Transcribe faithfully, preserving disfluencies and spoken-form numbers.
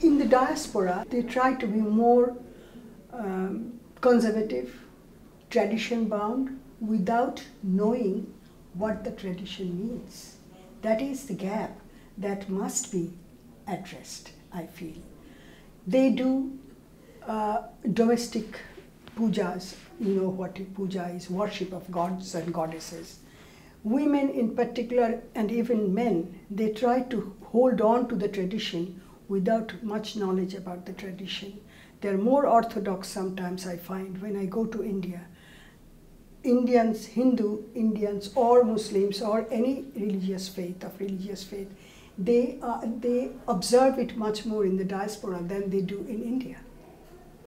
In the diaspora, they try to be more um, conservative, tradition-bound, without knowing what the tradition means. That is the gap that must be addressed, I feel. They do uh, domestic pujas, you know what puja is, worship of gods and goddesses. Women in particular, and even men, they try to hold on to the tradition without much knowledge about the tradition. They're more orthodox sometimes, I find, when I go to India. Indians, Hindu Indians or Muslims or any religious faith, of religious faith, they, uh, they observe it much more in the diaspora than they do in India.